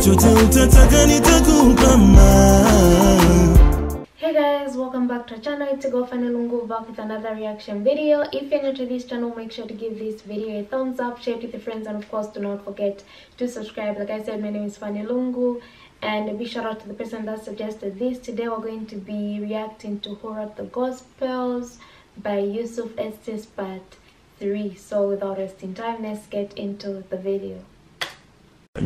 chochote utataka nitakupa mama. Hey guys, welcome back to our channel. It's your girl Fanny Lungu back with another reaction video. If you're new to this channel, make sure to give this video a thumbs up, share it with your friends, and of course do not forget to subscribe. Like I said, my name is Fanny Lungu, and a big shout out to the person that suggested this. Today we're going to be reacting to Horror the Gospels by Yusuf Estes Part 3. So without wasting time, let's get into the video.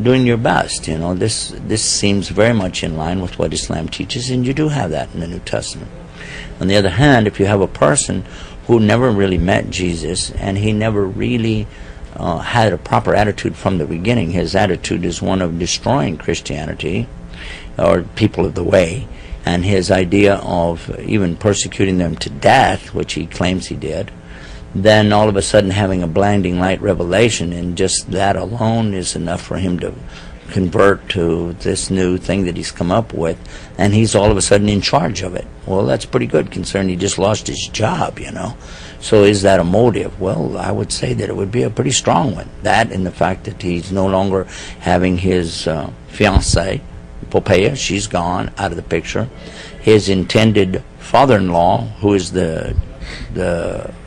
Doing your best, you know, this seems very much in line with what Islam teaches, and you do have that in the New Testament. On the other hand, if you have a person who never really met Jesus and he never really had a proper attitude from the beginning, his attitude is one of destroying Christianity or people of the way, and his idea of even persecuting them to death, which he claims he did, then all of a sudden having a blinding light revelation, and just that alone is enough for him to convert to this new thing that he's come up with, and he's all of a sudden in charge of it. Well, that's pretty good concern. He just lost his job, you know. So is that a motive? Well, I would say that it would be a pretty strong one. That and the fact that he's no longer having his fiancée, Popea, she's gone out of the picture. His intended father-in-law, who is the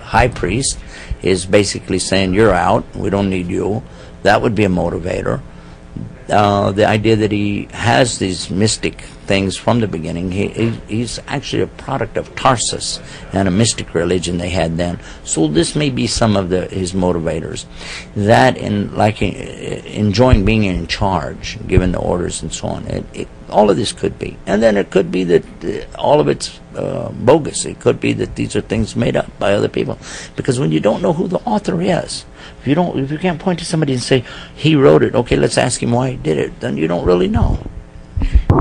high priest, is basically saying, you're out, we don't need you. That would be a motivator. The idea that he has these mystic things from the beginning, he's actually a product of Tarsus and a mystic religion they had then. So this may be some of his motivators. That and like enjoying being in charge, giving the orders and so on. All of this could be. And then it could be that all of it's bogus. It could be that these are things made up by other people. Because when you don't know who the author is, if you can't point to somebody and say, he wrote it, okay, let's ask him why he did it, then you don't really know.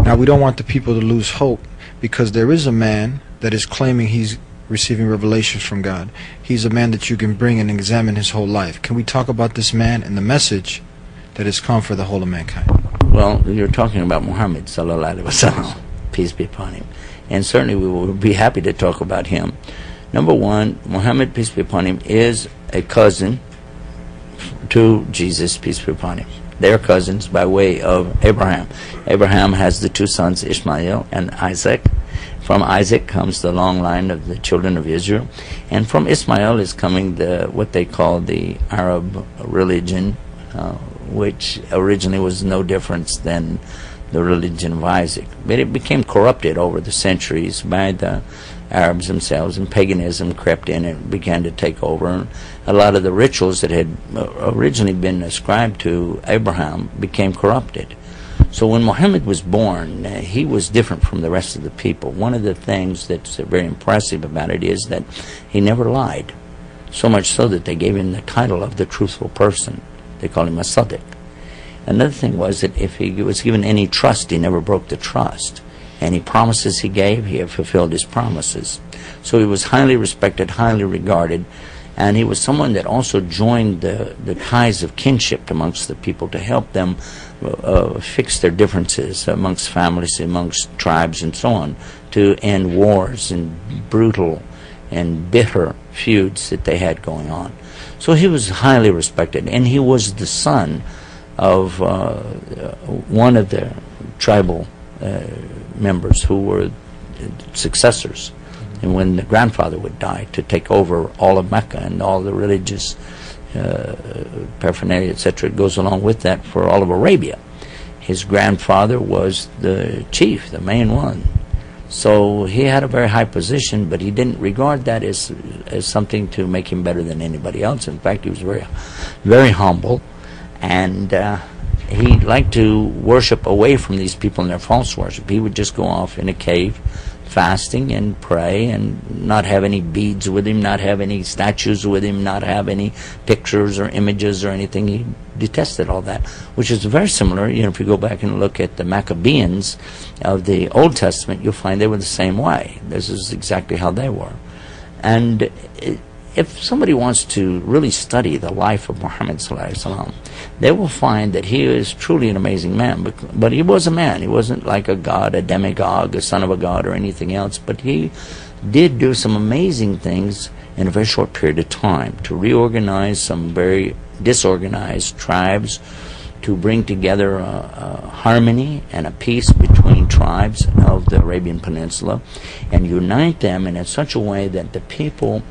Now, we don't want the people to lose hope, because there is a man that is claiming he's receiving revelations from God. He's a man that you can bring and examine his whole life. Can we talk about this man and the message that has come for the whole of mankind? Well, you're talking about Muhammad, sallallahu alaihi wasallam, peace be upon him. And certainly we will be happy to talk about him. Number one, Muhammad, peace be upon him, is a cousin to Jesus, peace be upon him. They're cousins by way of Abraham. Abraham has the two sons, Ishmael and Isaac. From Isaac comes the long line of the children of Israel. And from Ishmael is coming what they call the Arab religion, which originally was no difference than the religion of Isaac. But it became corrupted over the centuries by the Arabs themselves, and paganism crept in and began to take over. And a lot of the rituals that had originally been ascribed to Abraham became corrupted. So when Muhammad was born, he was different from the rest of the people. One of the things that's very impressive about it is that he never lied, so much so that they gave him the title of the truthful person. They call him a Sadiq. Another thing was that if he was given any trust, he never broke the trust. Any promises he gave, he had fulfilled his promises. So he was highly respected, highly regarded, and he was someone that also joined the ties of kinship amongst the people to help them fix their differences amongst families, amongst tribes, and so on, to end wars and brutal and bitter feuds that they had going on. So he was highly respected, and he was the son of one of the tribal members who were successors, and when the grandfather would die, to take over all of Mecca and all the religious paraphernalia, etc. It goes along with that for all of Arabia. His grandfather was the chief, the main one. So he had a very high position, but he didn't regard that as something to make him better than anybody else. In fact, he was very, very humble, and he liked to worship away from these people and their false worship. He would just go off in a cave, fasting and pray, and not have any beads with him, not have any statues with him, not have any pictures or images or anything. He detested all that, which is very similar. You know, if you go back and look at the Maccabees of the Old Testament, you'll find they were the same way. This is exactly how they were. And if somebody wants to really study the life of Muhammad sallallahu alaihi wasallam, they will find that he is truly an amazing man. But he was a man. He wasn't like a god, a demagogue, a son of a god, or anything else. But he did do some amazing things in a very short period of time to reorganize some very disorganized tribes, to bring together a harmony and a peace between tribes of the Arabian Peninsula and unite them in such a way that the people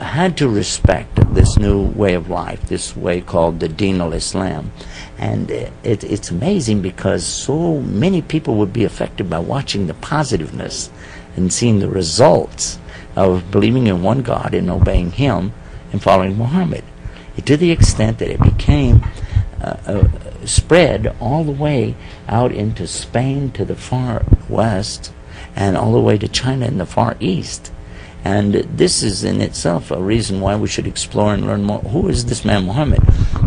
had to respect this new way of life, this way called the Deen al-Islam. And it's amazing because so many people would be affected by watching the positiveness and seeing the results of believing in one God and obeying Him and following Muhammad, to the extent that it became spread all the way out into Spain to the far west and all the way to China in the far east. And this is in itself a reason why we should explore and learn more. Who is this man Muhammad?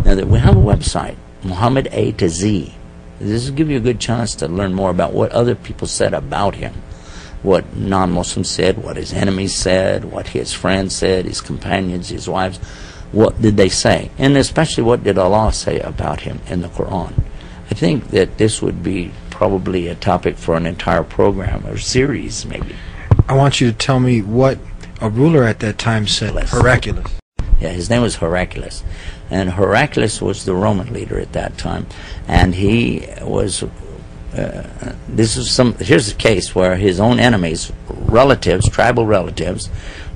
Now that we have a website, Muhammad A to Z. This will give you a good chance to learn more about what other people said about him, what non-Muslims said, what his enemies said, what his friends said, his companions, his wives. What did they say? And especially what did Allah say about him in the Quran? I think that this would be probably a topic for an entire program or series maybe. I want you to tell me what a ruler at that time said. Heraclius. Yeah, his name was Heraclius. And Heraclius was the Roman leader at that time. And he was, here's a case where his own enemies, relatives, tribal relatives,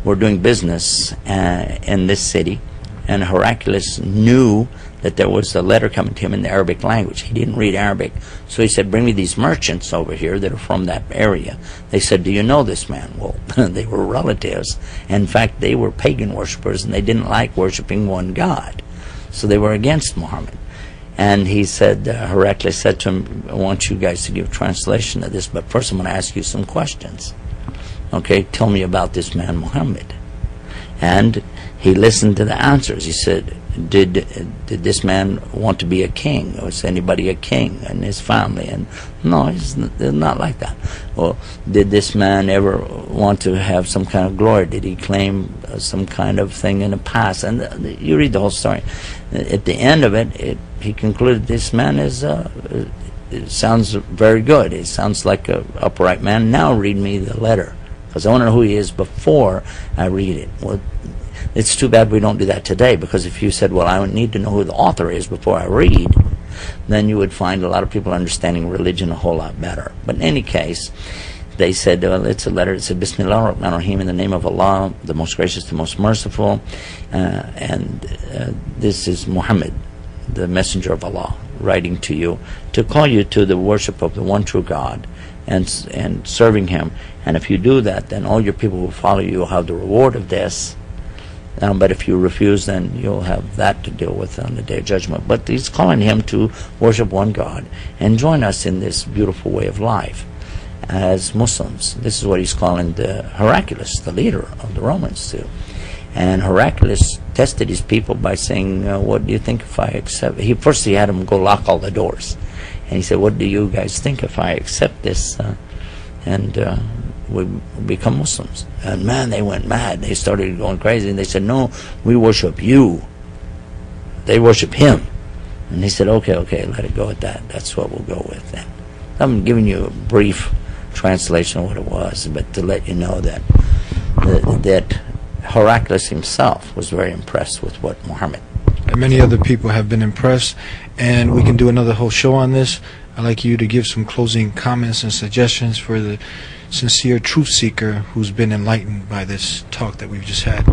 were doing business in this city. And Heraclius knew that there was a letter coming to him in the Arabic language. He didn't read Arabic. So he said, bring me these merchants over here that are from that area. They said, do you know this man? Well, they were relatives. In fact, they were pagan worshippers, and they didn't like worshiping one God. So they were against Muhammad. And he said, Heraclius said to him, I want you guys to give translation of this, but first I'm going to ask you some questions. Okay, tell me about this man Muhammad. And he listened to the answers. He said, did this man want to be a king? Was anybody a king in his family? And no, it's not like that. Well, did this man ever want to have some kind of glory? Did he claim some kind of thing in the past? And you read the whole story. At the end of it, he concluded this man is it sounds very good. It sounds like an upright man. Now read me the letter, because I want to know who he is before I read it. Well, it's too bad we don't do that today, because if you said, well, I need to know who the author is before I read, then you would find a lot of people understanding religion a whole lot better. But in any case, they said, well, it's a letter. It said, Bismillah ar-Rahman ar-Rahim, in the name of Allah, the most gracious, the most merciful. This is Muhammad, the messenger of Allah, writing to you to call you to the worship of the one true God and serving Him. And if you do that, then all your people who follow you will have the reward of this. But if you refuse, then you'll have that to deal with on the Day of Judgment. But he's calling him to worship one God and join us in this beautiful way of life as Muslims. This is what he's calling the Heraclius, the leader of the Romans, too. And Heraclius tested his people by saying, what do you think if I accept? First he had them go lock all the doors. And he said, what do you guys think if I accept this? We become Muslims. And man, they went mad. They started going crazy, and they said, no, we worship you. They worship him. And they said, okay, let it go at that. That's what we'll go with then. I'm giving you a brief translation of what it was, but to let you know that Heraclius himself was very impressed with what Muhammad. And many other people have been impressed, and we can do another whole show on this. I'd like you to give some closing comments and suggestions for the sincere truth seeker who's been enlightened by this talk that we've just had.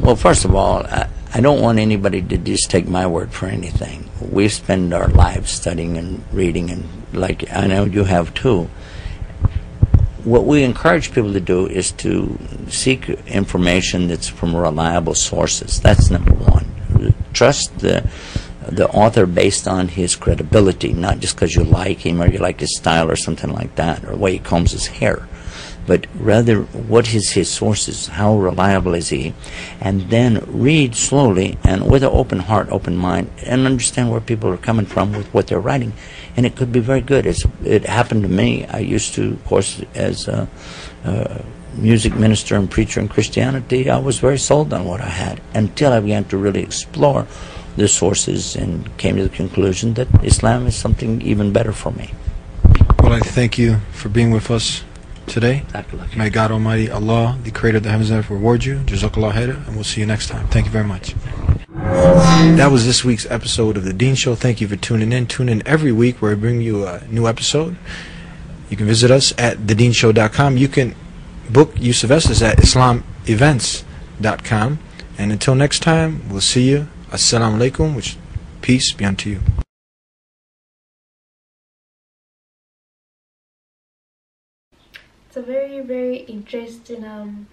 Well, first of all, I don't want anybody to just take my word for anything. We spend our lives studying and reading, and like I know you have too. What we encourage people to do is to seek information that's from reliable sources. That's number one. Trust the author based on his credibility, not just because you like him or you like his style or something like that, or the way he combs his hair, but rather what is his sources, how reliable is he, and then read slowly and with an open heart, open mind, and understand where people are coming from with what they're writing. And it could be very good. It happened to me. I used to, of course, as a music minister and preacher in Christianity, I was very sold on what I had until I began to really explore the sources and came to the conclusion that Islam is something even better for me. Well, I thank you for being with us today. May God Almighty, Allah, the creator of the heavens and earth, reward you. Jazakallah khair, and we'll see you next time. Thank you very much. That was this week's episode of The Deen Show. Thank you for tuning in. Tune in every week where I bring you a new episode. You can visit us at thedeenshow.com. You can book Yusuf Estes at islamevents.com. And until next time, we'll see you. Assalamu alaikum, which peace be unto you. It's a very, very interesting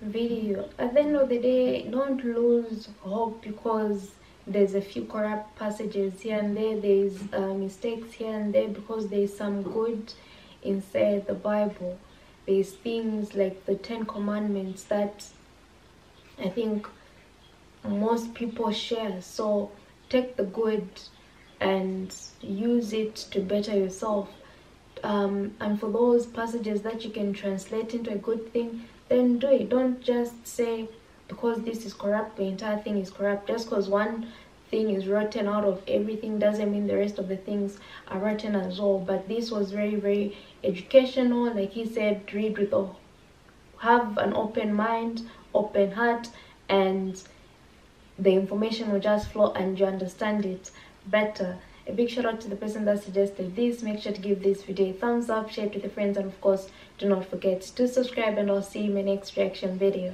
video. At the end of the day, don't lose hope because there's a few corrupt passages here and there. There's mistakes here and there, because there's some good inside the Bible. There's things like the 10 Commandments that I think most people share. So take the good and use it to better yourself. And for those passages that you can translate into a good thing, then do it. Don't just say, because this is corrupt, the entire thing is corrupt. Just because one thing is rotten out of everything doesn't mean the rest of the things are rotten as well. But this was very, very educational. Like he said, read with all, have an open mind, open heart, and the information will just flow and you understand it better. A big shout out to the person that suggested this. Make sure to give this video a thumbs up, share it with your friends, and of course do not forget to subscribe, and I'll see you in my next reaction video.